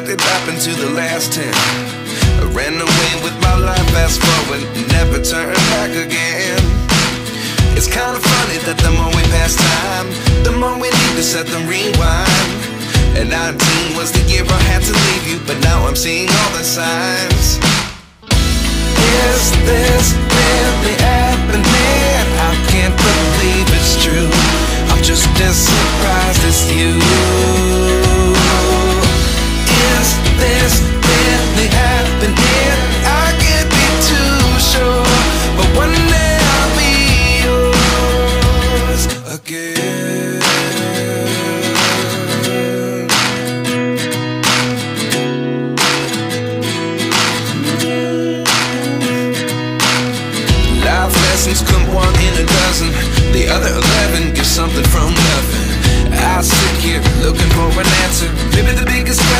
what did happen to the last 10? I ran away with my life, fast forward, never turn back again. It's kind of funny that the more we pass time, the more we need to set the rewind. And 19 was the year I had to leave you, but now I'm seeing all the signs. Is this really happening? I can't believe it's true. I'm just as surprised as you. Is this really happening? I can't be too sure, but one day I'll be yours again. Life lessons come one in a dozen. The other 11 get something from nothing. I sit here looking for an answer. Maybe the biggest question.